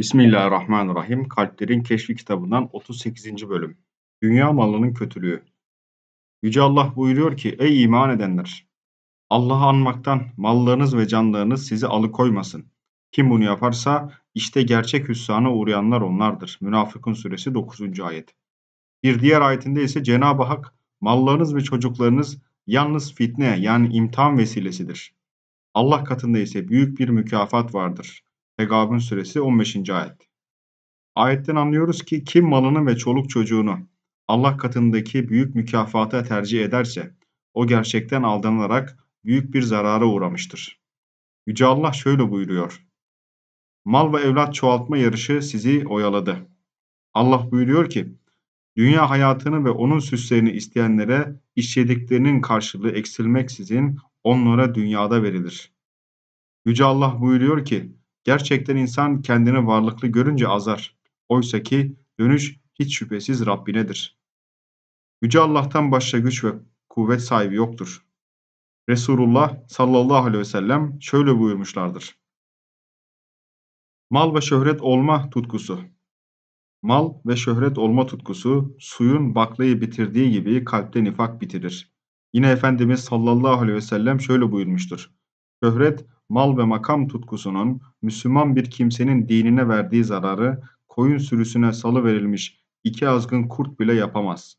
Bismillahirrahmanirrahim. Kalplerin Keşfi kitabından 38. bölüm. Dünya malının kötülüğü. Yüce Allah buyuruyor ki: Ey iman edenler! Allah'ı anmaktan mallarınız ve canlarınız sizi alıkoymasın. Kim bunu yaparsa işte gerçek hüsrana uğrayanlar onlardır. Münafikun suresi 9. ayet. Bir diğer ayetinde ise Cenab-ı Hak mallarınız ve çocuklarınız yalnız fitne yani imtihan vesilesidir. Allah katında ise büyük bir mükafat vardır. Gabın suresi 15. ayet. Ayetten anlıyoruz ki kim malını ve çoluk çocuğunu Allah katındaki büyük mükafata tercih ederse o gerçekten aldanarak büyük bir zarara uğramıştır. Yüce Allah şöyle buyuruyor: Mal ve evlat çoğaltma yarışı sizi oyaladı. Allah buyuruyor ki: Dünya hayatını ve onun süslerini isteyenlere işlediklerinin karşılığı eksilmeksizin onlara dünyada verilir. Yüce Allah buyuruyor ki: Gerçekten insan kendini varlıklı görünce azar. Oysa ki dönüş hiç şüphesiz Rabbinedir. Yüce Allah'tan başka güç ve kuvvet sahibi yoktur. Resulullah sallallahu aleyhi ve sellem şöyle buyurmuşlardır: Mal ve şöhret olma tutkusu. Mal ve şöhret olma tutkusu suyun baklayı bitirdiği gibi kalpte nifak bitirir. Yine Efendimiz sallallahu aleyhi ve sellem şöyle buyurmuştur: Şöhret, mal ve makam tutkusunun Müslüman bir kimsenin dinine verdiği zararı koyun sürüsüne salıverilmiş iki azgın kurt bile yapamaz.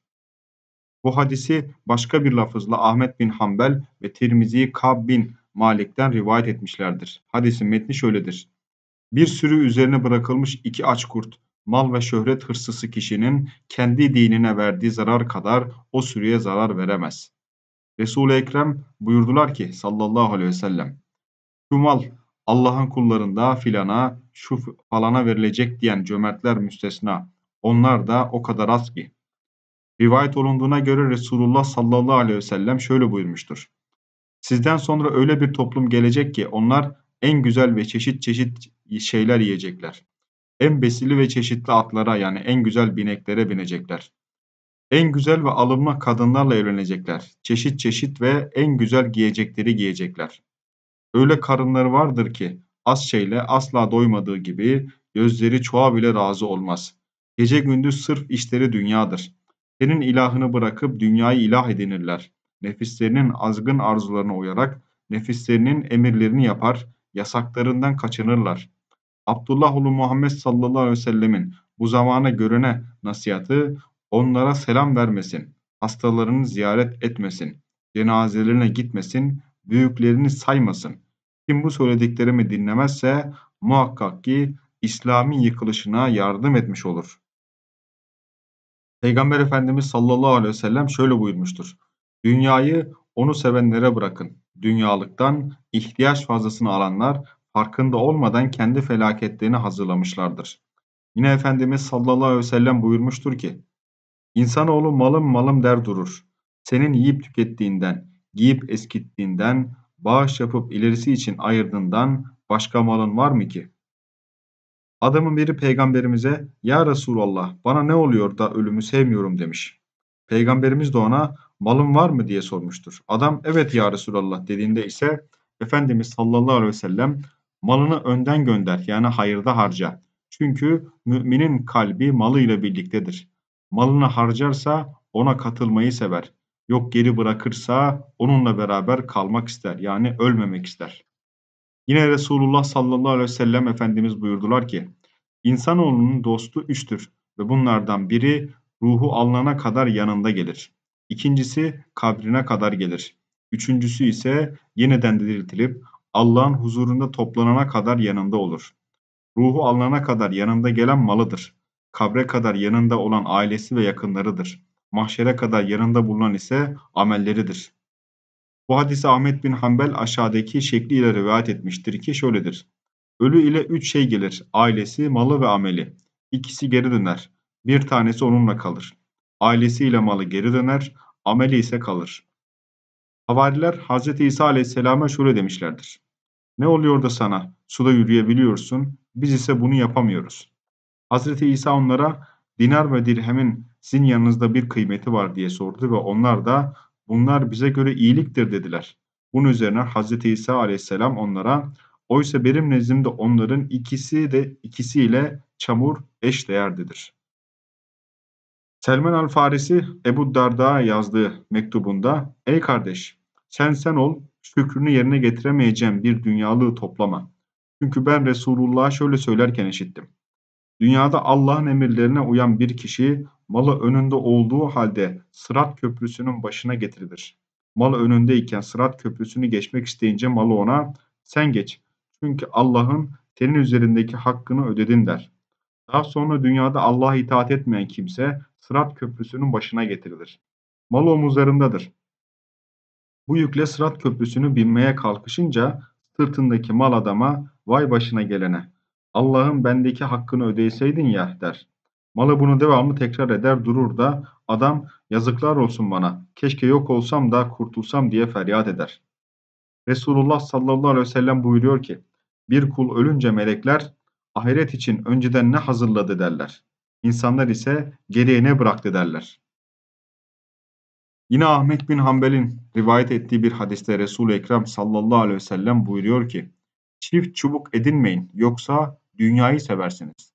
Bu hadisi başka bir lafızla Ahmet bin Hanbel ve Tirmizi Gabın bin Malik'ten rivayet etmişlerdir. Hadisin metni şöyledir: Bir sürü üzerine bırakılmış iki aç kurt, mal ve şöhret hırsızı kişinin kendi dinine verdiği zarar kadar o sürüye zarar veremez. Resul-i Ekrem buyurdular ki sallallahu aleyhi ve sellem: Şu mal Allah'ın kullarında filana, şu falana verilecek diyen cömertler müstesna. Onlar da o kadar az ki. Rivayet olunduğuna göre Resulullah sallallahu aleyhi ve sellem şöyle buyurmuştur: Sizden sonra öyle bir toplum gelecek ki onlar en güzel ve çeşit çeşit şeyler yiyecekler. En besili ve çeşitli atlara yani en güzel bineklere binecekler. En güzel ve alımlı kadınlarla evlenecekler. Çeşit çeşit ve en güzel giyecekleri giyecekler. Öyle karınları vardır ki az şeyle asla doymadığı gibi gözleri çoğa bile razı olmaz. Gece gündüz sırf işleri dünyadır. Senin ilahını bırakıp dünyayı ilah edinirler. Nefislerinin azgın arzularına uyarak nefislerinin emirlerini yapar, yasaklarından kaçınırlar. Abdullah oğlu Muhammed sallallahu aleyhi ve sellemin bu zamana görene nasihatı: Onlara selam vermesin, hastalarını ziyaret etmesin, cenazelerine gitmesin, büyüklerini saymasın. Kim bu söylediklerimi dinlemezse muhakkak ki İslam'ın yıkılışına yardım etmiş olur. Peygamber Efendimiz sallallahu aleyhi ve sellem şöyle buyurmuştur: Dünyayı onu sevenlere bırakın. Dünyalıktan ihtiyaç fazlasını alanlar farkında olmadan kendi felaketlerini hazırlamışlardır. Yine Efendimiz sallallahu aleyhi ve sellem buyurmuştur ki: İnsanoğlu malım malım der durur. Senin yiyip tükettiğinden, giyip eskittiğinden, bağış yapıp ilerisi için ayırdığından başka malın var mı ki? Adamın biri peygamberimize: Ya Resulallah, bana ne oluyor da ölümü sevmiyorum demiş. Peygamberimiz de ona malın var mı diye sormuştur. Adam evet ya Resulallah dediğinde ise Efendimiz sallallahu aleyhi ve sellem malını önden gönder yani hayırda harca. Çünkü müminin kalbi malıyla birliktedir. Malını harcarsa ona katılmayı sever. Yok geri bırakırsa onunla beraber kalmak ister yani ölmemek ister. Yine Resulullah sallallahu aleyhi ve sellem Efendimiz buyurdular ki: İnsanoğlunun dostu üçtür ve bunlardan biri ruhu alınana kadar yanında gelir. İkincisi kabrine kadar gelir. Üçüncüsü ise yeniden diriltilip Allah'ın huzurunda toplanana kadar yanında olur. Ruhu alınana kadar yanında gelen malıdır. Kabre kadar yanında olan ailesi ve yakınlarıdır. Mahşere kadar yanında bulunan ise amelleridir. Bu hadise Ahmet bin Hanbel aşağıdaki şekliyle rivayet etmiştir ki şöyledir: Ölü ile üç şey gelir: ailesi, malı ve ameli. İkisi geri döner. Bir tanesi onunla kalır. Ailesiyle malı geri döner, ameli ise kalır. Havariler Hz. İsa aleyhisselama şöyle demişlerdir: Ne oluyor da sana suda yürüyebiliyorsun, biz ise bunu yapamıyoruz. Hz. İsa onlara dinar ve dirhemin sizin yanınızda bir kıymeti var diye sordu ve onlar da bunlar bize göre iyiliktir dediler. Bunun üzerine Hz. İsa aleyhisselam onlara Oysa benim nezdimde onların ikisiyle çamur eşdeğerdedir. Selman el-Farisi Ebu Darda'ya yazdığı mektubunda, "Ey kardeş, sen ol, şükrünü yerine getiremeyeceğim bir dünyalığı toplama. Çünkü ben Resulullah şöyle söylerken işittim. Dünyada Allah'ın emirlerine uyan bir kişi malı önünde olduğu halde Sırat Köprüsü'nün başına getirilir. Malı önündeyken Sırat Köprüsü'nü geçmek isteyince malı ona, sen geç. Çünkü Allah'ın senin üzerindeki hakkını ödedin der. Daha sonra dünyada Allah'a itaat etmeyen kimse Sırat Köprüsü'nün başına getirilir. Malı omuzlarındadır. Bu yükle Sırat Köprüsü'nü binmeye kalkışınca sırtındaki mal adama, vay başına gelene. Allah'ın bendeki hakkını ödeyseydin ya der. Malı bunu devamlı tekrar eder durur da adam, yazıklar olsun bana, keşke yok olsam da kurtulsam diye feryat eder. Resulullah sallallahu aleyhi ve sellem buyuruyor ki, bir kul ölünce melekler ahiret için önceden ne hazırladı derler. İnsanlar ise geriye ne bıraktı derler." Yine Ahmet bin Hanbel'in rivayet ettiği bir hadiste Resul-i Ekrem sallallahu aleyhi ve sellem buyuruyor ki, "Çift çubuk edinmeyin, yoksa dünyayı seversiniz."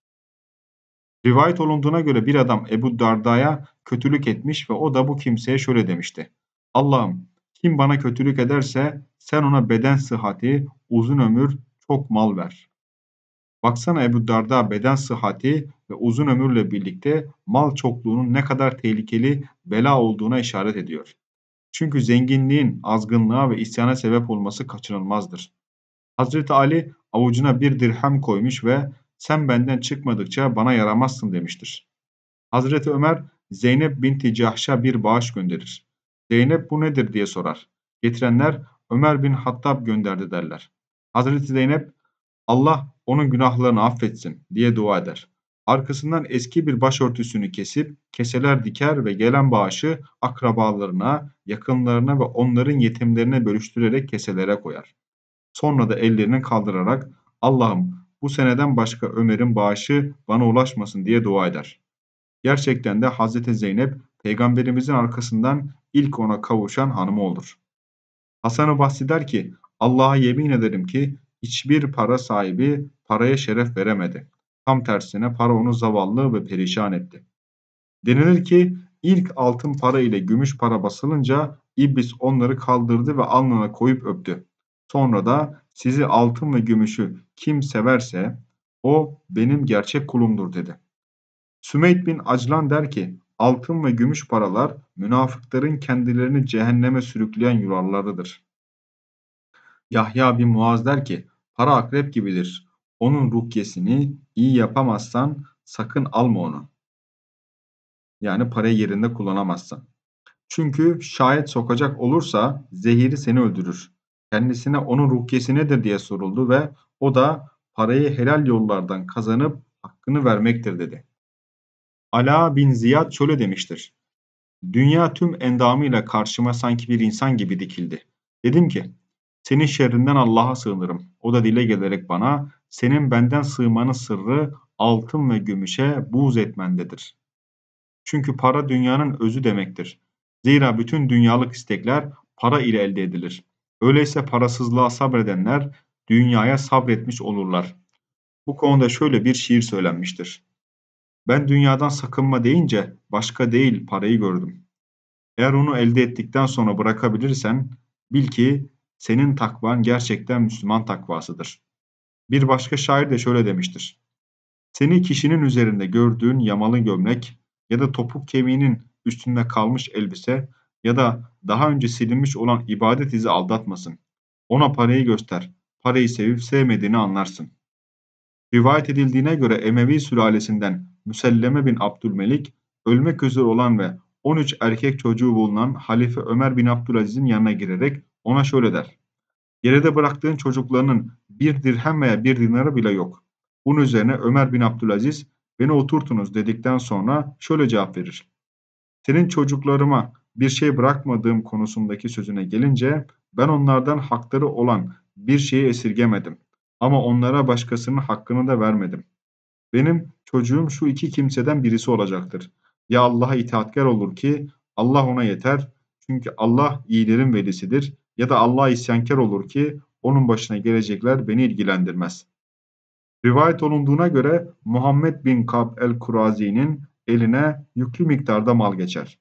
Rivayet olunduğuna göre bir adam Ebu Darda'ya kötülük etmiş ve o da bu kimseye şöyle demişti: "Allah'ım, kim bana kötülük ederse sen ona beden sıhhati, uzun ömür, çok mal ver." Baksana, Ebu Darda beden sıhhati ve uzun ömürle birlikte mal çokluğunun ne kadar tehlikeli bela olduğuna işaret ediyor. Çünkü zenginliğin azgınlığa ve isyana sebep olması kaçınılmazdır. Hazreti Ali avucuna bir dirhem koymuş ve "Sen benden çıkmadıkça bana yaramazsın" demiştir. Hazreti Ömer Zeynep binti Cahş'a bir bağış gönderir. Zeynep "Bu nedir?" diye sorar. Getirenler "Ömer bin Hattab gönderdi" derler. Hazreti Zeynep "Allah onun günahlarını affetsin" diye dua eder. Arkasından eski bir başörtüsünü kesip keseler diker ve gelen bağışı akrabalarına, yakınlarına ve onların yetimlerine bölüştürerek keselere koyar. Sonra da ellerini kaldırarak "Allah'ım, bu seneden başka Ömer'in bağışı bana ulaşmasın" diye dua eder. Gerçekten de Hazreti Zeynep Peygamberimizin arkasından ilk ona kavuşan hanımı olur. Hasan-ı Basri der ki, "Allah'a yemin ederim ki hiçbir para sahibi paraya şeref veremedi. Tam tersine para onu zavallı ve perişan etti. Denilir ki ilk altın para ile gümüş para basılınca iblis onları kaldırdı ve alnına koyup öptü. Sonra da sizi altın ve gümüşü kim severse o benim gerçek kulumdur dedi." Sümeyt bin Aclan der ki, "Altın ve gümüş paralar münafıkların kendilerini cehenneme sürükleyen yularlarıdır." Yahya bin Muaz der ki, "Para akrep gibidir. Onun rukyesini iyi yapamazsan sakın alma onu." Yani parayı yerinde kullanamazsan. "Çünkü şayet sokacak olursa zehiri seni öldürür." Kendisine onun rukyesi nedir diye soruldu ve o da "Parayı helal yollardan kazanıp hakkını vermektir" dedi. Ala bin Ziyad şöyle demiştir: "Dünya tüm endamıyla karşıma sanki bir insan gibi dikildi. Dedim ki, senin şerrinden Allah'a sığınırım. O da dile gelerek bana, senin benden sığmanın sırrı altın ve gümüşe buğz etmendedir. Çünkü para dünyanın özü demektir. Zira bütün dünyalık istekler para ile elde edilir. Öyleyse parasızlığa sabredenler dünyaya sabretmiş olurlar. Bu konuda şöyle bir şiir söylenmiştir: Ben dünyadan sakınma deyince başka değil parayı gördüm. Eğer onu elde ettikten sonra bırakabilirsen bil ki senin takvan gerçekten Müslüman takvasıdır." Bir başka şair de şöyle demiştir: "Seni kişinin üzerinde gördüğün yamalı gömlek ya da topuk kemiğinin üstünde kalmış elbise ya da daha önce silinmiş olan ibadet izi aldatmasın. Ona parayı göster. Parayı sevip sevmediğini anlarsın." Rivayet edildiğine göre Emevi sülalesinden Müselleme bin Abdülmelik, ölmek üzere olan ve 13 erkek çocuğu bulunan Halife Ömer bin Abdülaziz'in yanına girerek ona şöyle der: "Geride bıraktığın çocuklarının bir dirhem veya bir dinarı bile yok." Bunun üzerine Ömer bin Abdülaziz, "Beni oturtunuz" dedikten sonra şöyle cevap verir: "Senin çocuklarıma bir şey bırakmadığım konusundaki sözüne gelince, ben onlardan hakları olan bir şeyi esirgemedim. Ama onlara başkasının hakkını da vermedim. Benim çocuğum şu iki kimseden birisi olacaktır. Ya Allah'a itaatkar olur ki Allah ona yeter. Çünkü Allah iyilerin velisidir. Ya da Allah'a isyankar olur ki onun başına gelecekler beni ilgilendirmez. Rivayet olunduğuna göre Muhammed bin Kab el-Kurazi'nin eline yüklü miktarda mal geçer.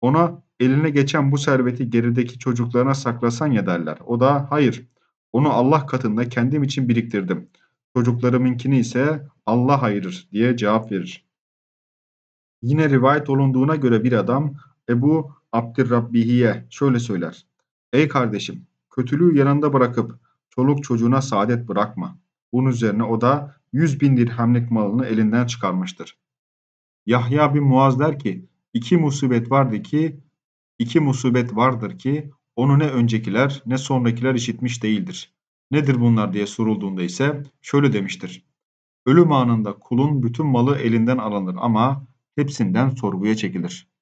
Ona eline geçen bu serveti gerideki çocuklarına saklasan ya derler. O da hayır, onu Allah katında kendim için biriktirdim. Çocuklarımınkini ise Allah ayırır diye cevap verir. Yine rivayet olunduğuna göre bir adam Ebu Abdirrabbih'e şöyle söyler. Ey kardeşim, kötülüğü yanında bırakıp çoluk çocuğuna saadet bırakma. Bunun üzerine o da 100.000 dirhemlik malını elinden çıkarmıştır. Yahya bin Muaz der ki, iki musibet vardır ki onu ne öncekiler ne sonrakiler işitmiş değildir. Nedir bunlar diye sorulduğunda ise şöyle demiştir. Ölüm anında kulun bütün malı elinden alınır ama hepsinden sorguya çekilir.